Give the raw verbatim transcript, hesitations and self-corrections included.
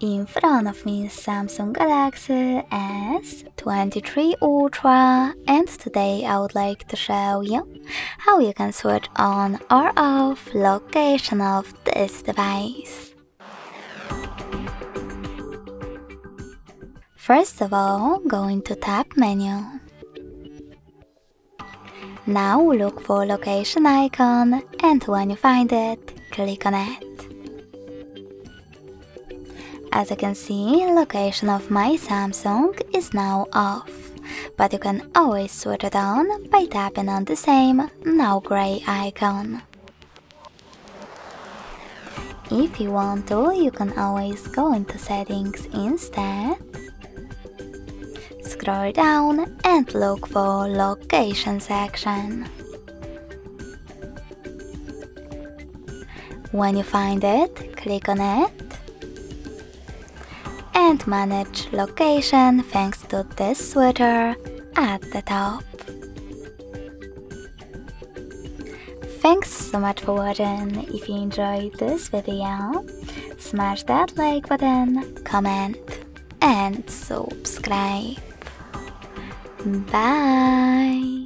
In front of me is Samsung Galaxy S twenty-three Ultra, and today I would like to show you how you can switch on or off location of this device. First of all, go into Tab menu. Now look for location icon, and when you find it, click on it. As you can see, location of my Samsung is now off, but you can always switch it on by tapping on the same now gray icon. If you want to, you can always go into settings instead, scroll down and look for location section. When you find it, click on it. And manage location thanks to this switcher at the top. Thanks so much for watching. If you enjoyed this video, smash that like button, comment and subscribe. Bye!